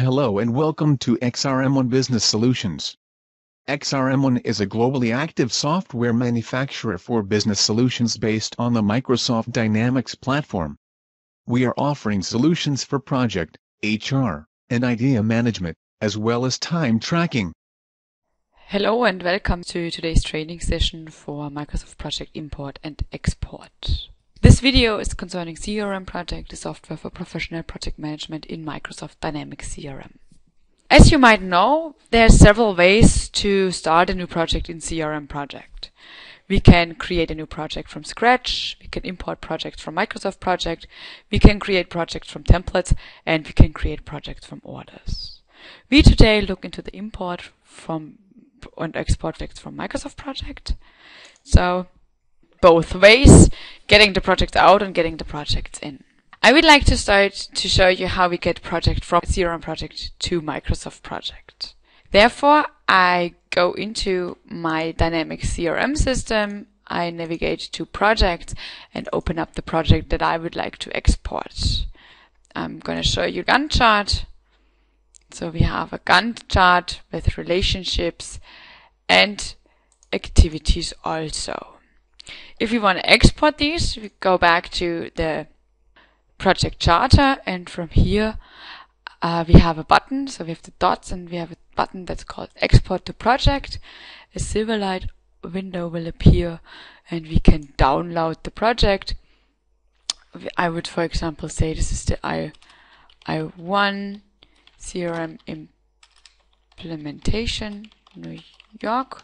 Hello and welcome to XRM1 Business Solutions. XRM1 is a globally active software manufacturer for business solutions based on the Microsoft Dynamics platform. We are offering solutions for project, HR, and idea management, as well as time tracking. Hello and welcome to today's training session for Microsoft Project Import and Export. This video is concerning CRM Project, the software for professional project management in Microsoft Dynamics CRM. As you might know, there are several ways to start a new project in CRM Project. We can create a new project from scratch, we can import projects from Microsoft Project, we can create projects from templates, and we can create projects from orders. We today look into the import from and export projects from Microsoft Project. So both ways, getting the projects out and getting the projects in. I would like to start to show you how we get project from CRM Project to Microsoft Project. Therefore, I go into my Dynamics CRM system, I navigate to Projects and open up the project that I would like to export. I'm going to show you Gantt chart. So we have a Gantt chart with relationships and activities also. If we want to export these, we go back to the project charter, and from here we have a button, so we have the dots and we have a button that's called Export to Project. A Silverlight window will appear and we can download the project. I would, for example, say this is the I1 CRM implementation New York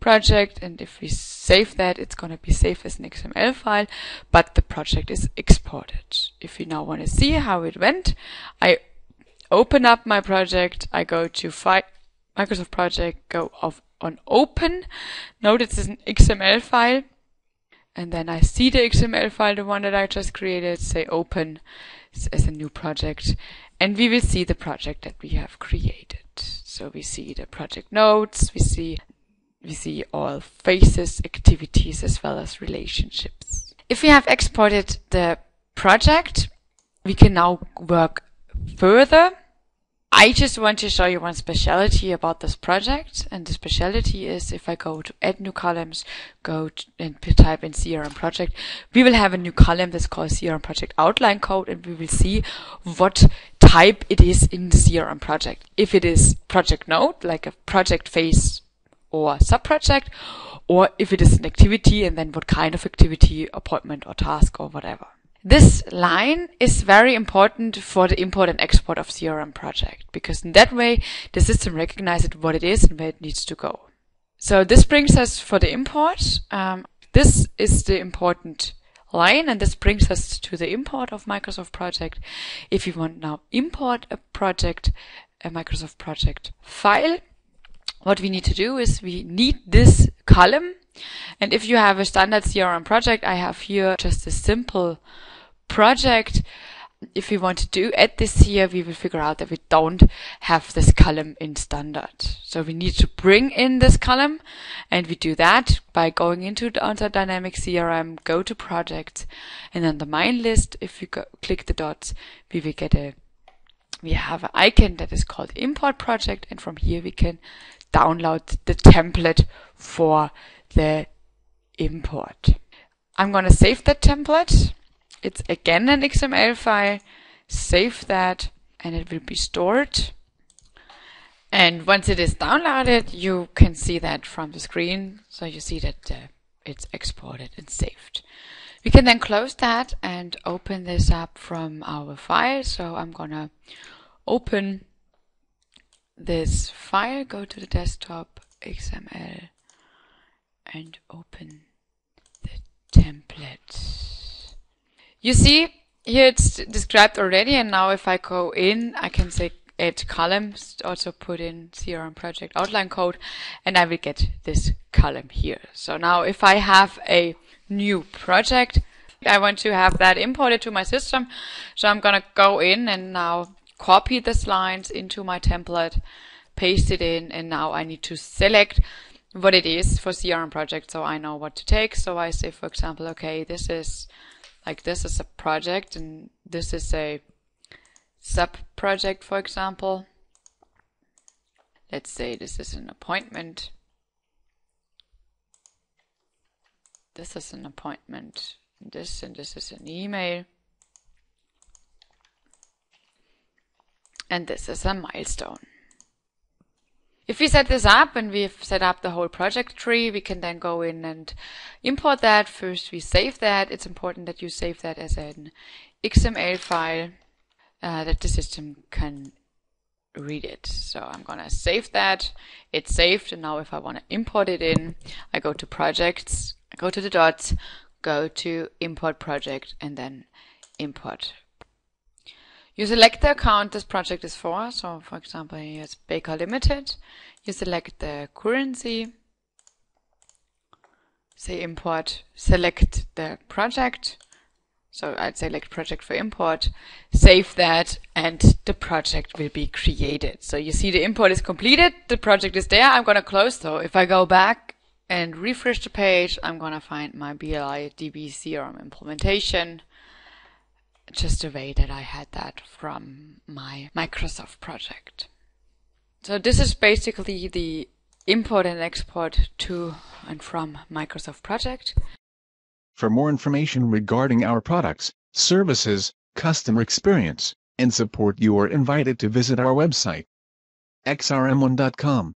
project, and if we save that, it's going to be saved as an XML file, but the project is exported. If you now want to see how it went, I open up my project, I go to Microsoft Project, go on Open, notice it's an XML file, and then I see the XML file, the one that I just created, say Open as a new project, and we will see the project that we have created. So we see the project notes, we see all phases, activities, as well as relationships. If we have exported the project, we can now work further. I just want to show you one speciality about this project, and the speciality is if I go to Add New Columns, go to, and type in CRM Project, we will have a new column that's called CRM Project Outline Code, and we will see what type it is in the CRM Project. If it is project node, like a project phase or subproject, or if it is an activity, and then what kind of activity, appointment or task or whatever. This line is very important for the import and export of CRM project, because in that way the system recognizes what it is and where it needs to go. So this brings us for the import. This is the important line, and this brings us to the import of Microsoft Project. If you want now import a project, a Microsoft Project file, what we need to do is we need this column, and if you have a standard CRM project, I have here just a simple project. If we want to add this here, we will figure out that we don't have this column in standard. So we need to bring in this column, and we do that by going into the Dynamics CRM, go to Projects, and on the main list, if you click the dots, we will get we have an icon that is called Import Project, and from here we can download the template for the import. I'm going to save that template. It's again an XML file. Save that, and it will be stored. And once it is downloaded, you can see that from the screen. So you see that it's exported and saved. We can then close that and open this up from our file. So I'm going to open this file, go to the desktop, XML, and open the template. You see here it's described already, and now if I go in, I can say add columns, also put in CRM project outline code, and I will get this column here. So now if I have a new project, I want to have that imported to my system, so I'm gonna go in and now copy these lines into my template, paste it in, and now I need to select what it is for CRM project, so I know what to take. So I say, for example, okay, this is a project, and this is a sub-project, for example. Let's say this is an appointment. This is an appointment. This and this is an email. And this is a milestone. If we set this up and we've set up the whole project tree, we can then go in and import that. First we save that. It's important that you save that as an XML file that the system can read it. So I'm gonna save that. It's saved, and now if I want to import it in, I go to projects, I go to the dots, go to import project, and then import. You select the account this project is for, so for example here it's Baker Limited. You select the currency, say import, select the project, so I'd select project for import, save that, and the project will be created. So you see the import is completed, the project is there. I'm going to close though. If I go back and refresh the page, I'm going to find my BLI DB CRM implementation, just the way that I had that from my Microsoft project. So this is basically the import and export to and from Microsoft project. For more information regarding our products, services, customer experience, and support, you are invited to visit our website, xrm1.com.